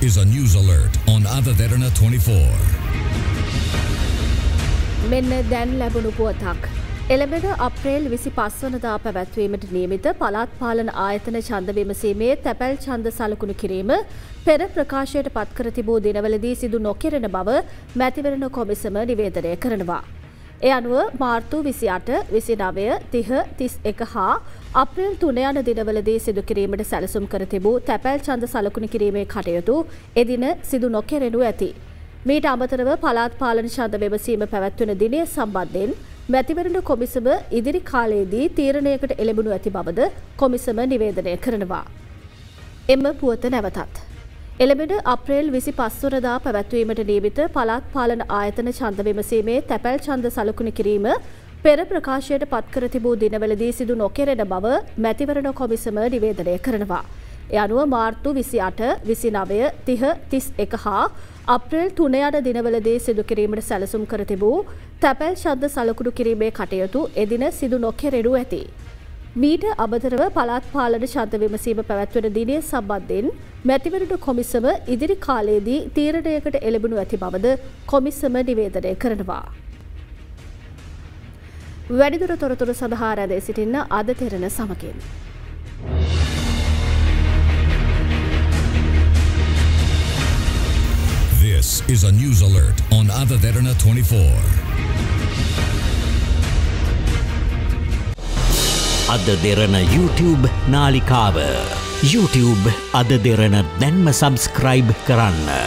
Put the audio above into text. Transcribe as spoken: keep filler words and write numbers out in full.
This is a news alert on Ada Derana twenty-four. මෙන්න දැන් ලැබුණු පුවතක්. එළඹෙන අප්‍රේල් විසිපහ වනදා පැවැත්වීමට නියමිත පළාත් පාලන ආයතන ඡන්ද විමසීමේ තැපැල් ඡන්ද සලකුණු කිරීම පෙර ප්‍රකාශයට පත් කර තිබූ දිනවලදී සිදු නොකරන බව මැතිවරණ කොමිසම නිවේදනය කරනවා. ඒ අනුව මාර්තු විසිඅට, විසිනවය, තිහ, තිස්එක හා අප්‍රේල් තුන යන දිනවලදී සිදු කිරීමට සැලසුම් කර තිබූ තැපැල් ඡන්ද සලකුණු කිරීමේ කටයුතු එදින සිදු නොකරනු ඇති. මීට අමතරව පළාත් පාලන ඡන්ද විමසීම පැවැත්වෙන දිනය සම්බන්ධයෙන් මැතිවරණ කොමිසම ඉදිරි කාලයේදී තීරණයකට එළඹෙනු ඇති බවද කොමිසම නිවේදනය කරනවා. එම පුවත නැවතත් එළඹෙන අප්‍රේල් විසිපහ වනදා පැවැත්වීමට නියමිත පළාත් පාලන ආයතන ඡන්ද විමසීමේ තැපැල් ඡන්ද සලකුණු කිරීම පෙර ප්‍රකාශයට පත් කර තිබූ දිනවලදී සිදු නොකරන බව මැතිවරණ කොමිසම නිවේදනය කරනවා. ඒ අනුව මාර්තු විසිඅට, විසිනවය, තිහ, තිස්එක හා අප්‍රේල් තුන යන දිනවලදී සිදු කිරීමට සැලසුම් කර තිබූ තැපැල් ඡන්ද සලකුණු කිරීමේ කටයුතු එදින සිදු නොකරනු ඇති. මීට අමතරව පළාත් පාලන ඡන්ද විමසීම පැවැත්වෙන දිනය සම්බන්ධයෙන් මැතිවරණ කොමිසම ඉදිරි කාලයේදී තීරණයකට එළඹෙනු ඇති බවද කොමිසම නිවේදනය කරනවා. වැඩිදුර තොරතුරු සඳහා රැඳී සිටින්න අද තෙරණ සමගින්. This is a news alert on Ada Derana twenty-four. Ada Derana YouTube nalikawa. YouTube Ada Derana denma subscribe karanna.